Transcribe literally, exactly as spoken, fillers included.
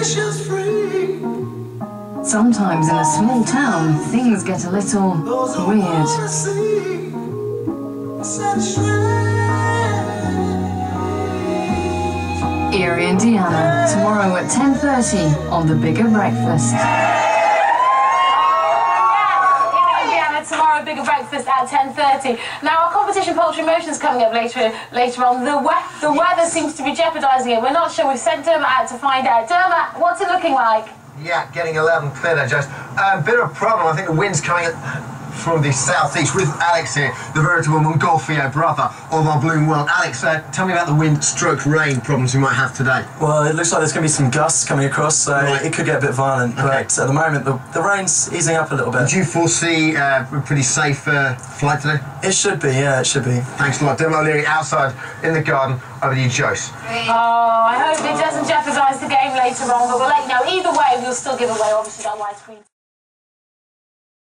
Sometimes in a small town, things get a little weird. Eerie, Indiana, tomorrow at ten thirty on The Bigger Breakfast. Bigger Breakfast at ten thirty. Now, our competition Poultry in Motion is coming up later later on. The, we the weather seems to be jeopardising it. We're not sure. We've sent Dermot out to find out. Dermot, what's it looking like? Yeah, getting eleven thinner, just a um, bit of a problem. I think the wind's coming from the southeast with Alex here, the veritable Mongolfio brother of our bloom world. Alex, uh, tell me about the wind stroke rain problems we might have today. Well, it looks like there's going to be some gusts coming across, so right. It could get a bit violent, okay. But at the moment the, the rain's easing up a little bit. Do you foresee uh, a pretty safe uh, flight today? It should be, yeah, it should be. Thanks a lot. Dermot O'Leary outside in the garden. Over to you, Joyce. Oh, I hope it doesn't jeopardise the game later on, but we'll let you know. Either way, we'll still give away, obviously, that White Queen.